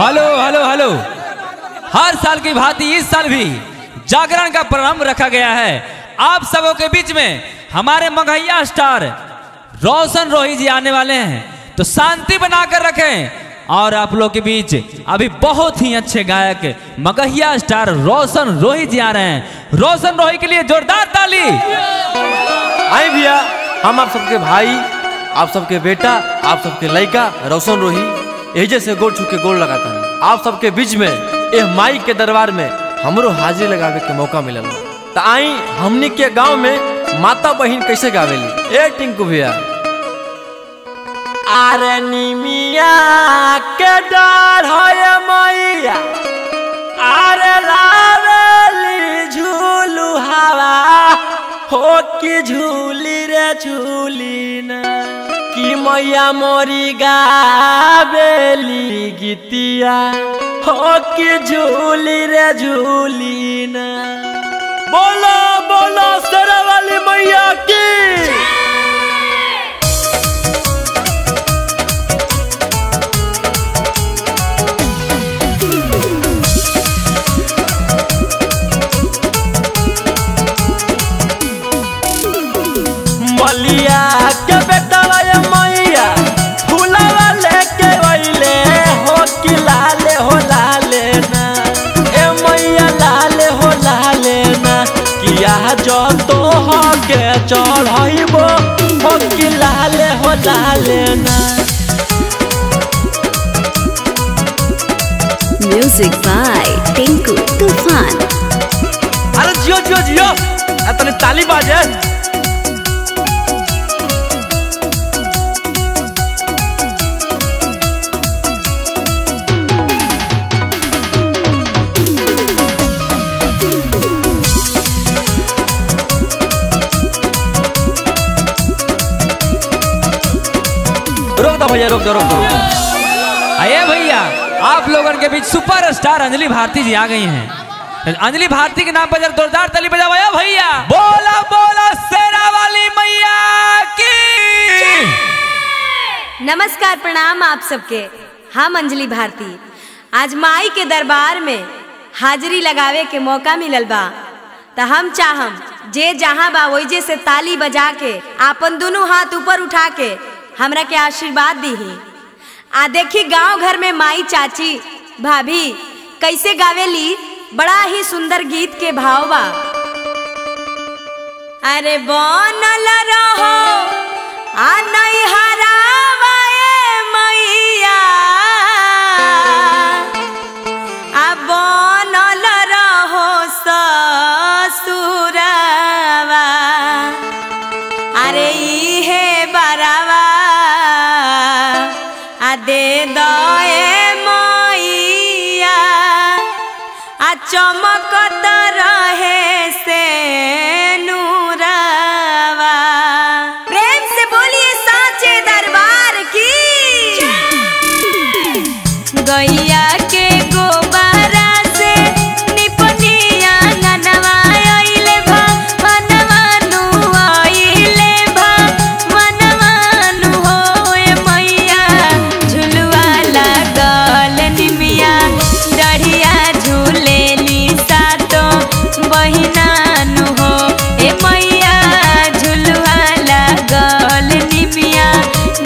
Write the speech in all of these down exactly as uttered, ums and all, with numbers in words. Hello hello hello. हर साल की भांति इस साल भी जागरण का प्रोग्राम रखा गया है। आप सबों के बीच में हमारे मंगहिया स्टार रोशन रोहित जी आने वाले हैं, तो शांति बनाकर रखें। और आप लोगों के बीच अभी बहुत ही अच्छे गायक मंगहिया स्टार रोशन रोहित जी आ रहे हैं। रोशन रोहित के लिए जोरदार ताली। आई भैया, हम आप सबके भाई, आप सबके बेटा, आप सबके लड़का रोशन रोहित एजे से गोल छुके गोल लगाता है। आप सबके बीच में ए माई के दरबार में हमरो हाजिरी लगावे के मौका मिलल, तो आई हमनी के गांव में माता बहन कैसे गावेली। ए टिंकू भैया, अरे निमिया के डर है मैया, अरे लावेली झूलू हवा हो की झूली रे झूली ना कि मैया मोरी गावेली गीतिया हो की झूली रे झूली ना। बोलो बोलो शेरावाली मैया की। मलिया के बेटा मैया फुलावा लेके वैले हो कि लाले हो लाले ना, ए मैया लाले हो लाले ना किया जो तो हो के चढ़ाइबो हो कि लाले हो लाले ना। म्यूजिक बाय टिंकू तूफान। अरे जियो जियो जियो अतने ताली बाजे। भैया रोक दो, रोक दो। अरे भैया, आप लोगों के बीच सुपरस्टार अंजलि भारती जी आ गई हैं। अंजलि भारती के नाम पर जरा जोरदार ताली बजाओ भैया। बोला बोला शेरावाली मैया की। नमस्कार, प्रणाम आप सबके। हम अंजलि भारती आज माई के दरबार में हाजिरी लगावे के मौका मिलल बा, तो हम चाहम जे जहाँ बा वही से ताली बजा के अपन दोनों हाथ ऊपर उठा के हमरा के आशीर्वाद दी ही। आ देखी गांव घर में माई चाची भाभी कैसे गावेली, बड़ा ही सुंदर गीत के भाव बा। अरे बनल रहो आ नहीं हरावे मैया, आ बनल रहो ससुरवा, अरे ई है बरावा दे दए मैया, आ चमकत रहे से नूरवा। प्रेम से बोलिए साचे दरबार की। गैया के गोबरा से निपनिया ननवा आइले भा, मनवा नु आइले भा, मनवा नु होए मैया, झुलवा लागल निमिया, डढ़िया झूले ली सातो बहिना नु हो ए मैया, झुलवा लागल निमिया,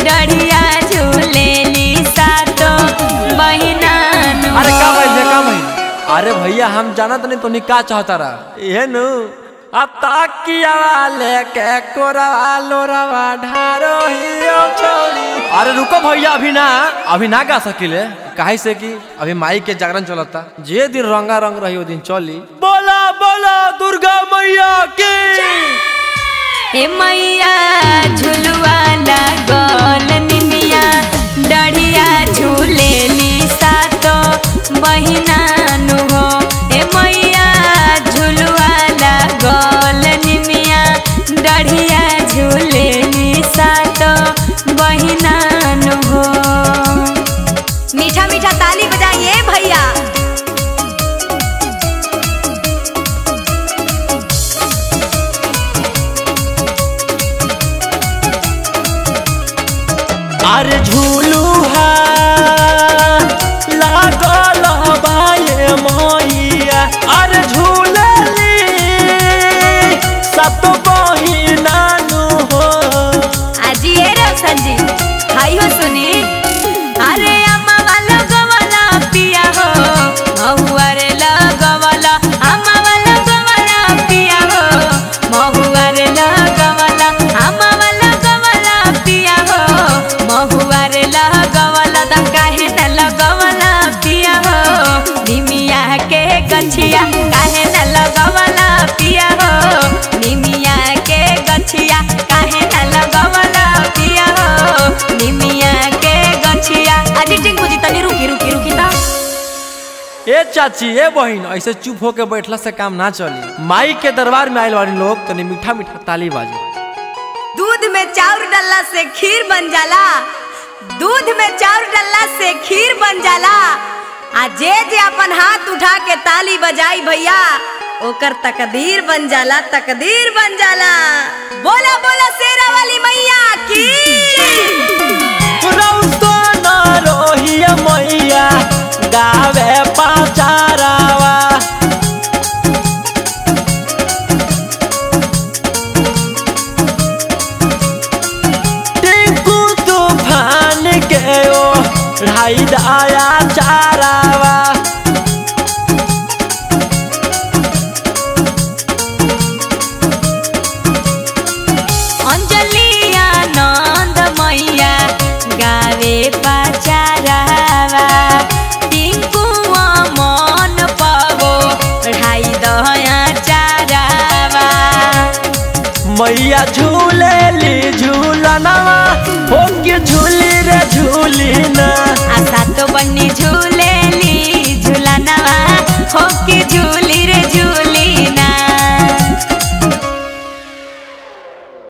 डढ़िया झूले ली सातो बहिना नु अरे का भाई जे का भाई। अरे भैया, हम जानत नहीं तो निका चाहता रहा ये नु अताकिया वाले के कोरवा लोरवा ढारो हियो छोड़ी। अरे रुको भैया, अभी ना अभी ना गा सकिले, काहे से कि अभी माई के जागरण चलता। जे दिन रंगा रंग रही वो दिन चली। बोला बोला दुर्गा मैया की। ए मैया झुलवा लागल निमिया, डढ़िया झूले ली सातो बहिना नु हो ए मैया, झुलवा लागल निमिया, डढ़िया झूले ली सातो बहिना नु हो। मीठा मीठा ताली बजाइए भैया। लगवला त काहे न लगवला पिया हो निमिया के गछिया, काहे न लगवला पिया हो निमिया के गछिया, काहे न लगवला पिया हो निमिया के गछिया। अजी टिंकू जी तनी रुकी रुकी रुकी ता। ए चाची ए बहिन ऐसे चुप होके बैठला से काम ना चली। माई के दरबार में आइल वाली लोग तनी मीठा मीठा ताली बाजे। दूध में चाउर डालला से खीर बन जाला, दूध में चाउर डालला से खीर बन जाला। आ जे जे अपन हाथ उठा के ताली बजाई भैया ओकर तकदीर बन जाला, तकदीर बन जाला। बोला बोला शेरा वाली मैया की रौशन रोहित मैया गावे पाचारावा। आया चारावा अंजलि आनंद मैया गावे पाचारावा। टिंकू मन पावो ढाई दया चारावा। मैया झूले ली झूलनवा होके झूली रे झूली ना तो बन्नी झूले ली झूला नवा होके झूल